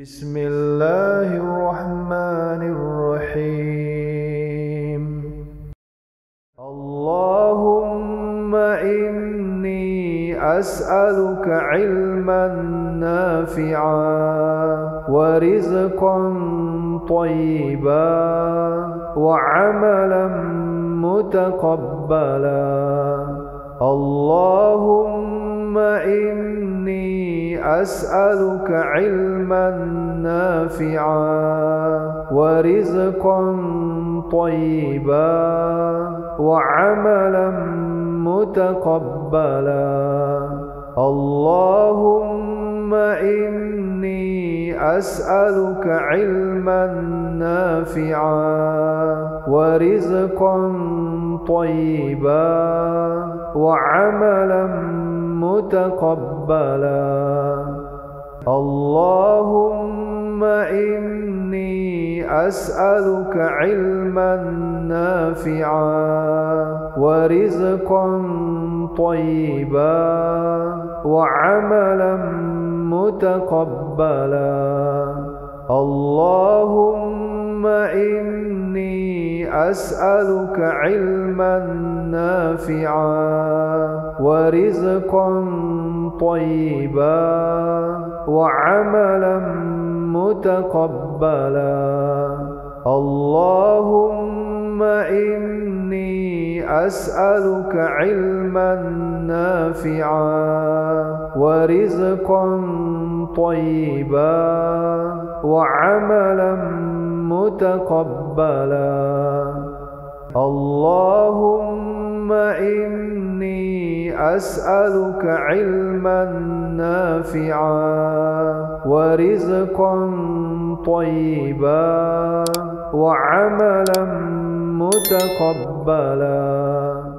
بسم الله الرحمن الرحيم. اللهم إني أسألك علما نافعا ورزقا طيبا وعملا متقبلا. اللهم إني أسألك علما نافعا ورزقا طيبا وعملا متقبلا. اللهم إني أسألك علما نافعا ورزقا طيبا وعملا متقبلا. اللهم إني أسألك علما نافعا ورزقا طيبا وعملا متقبلا. اللهم إني أسألك علما نافعا ورزقا طيبا وعملا متقبلا. اللهم إني أسألك علما نافعا ورزقا طيبا وعملا متقبلا. اللهم إني أسألك علما نافعا ورزقا طيبا وعملا متقبلا.